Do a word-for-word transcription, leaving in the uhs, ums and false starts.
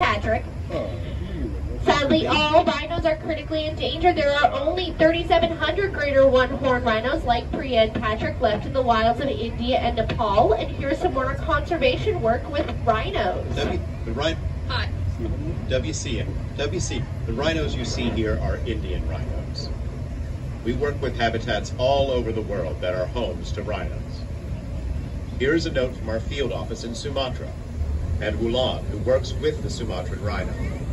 Patrick. Sadly, all rhinos are critically endangered. There are only three thousand seven hundred greater one-horned rhinos like Priya and Patrick left in the wilds of India and Nepal. And here's some more conservation work with rhinos. W, the rhin Hi. W C N. W C N. The rhinos you see here are Indian rhinos. We work with habitats all over the world that are homes to rhinos. Here is a note from our field office in Sumatra and Wulan, who works with the Sumatran rhino.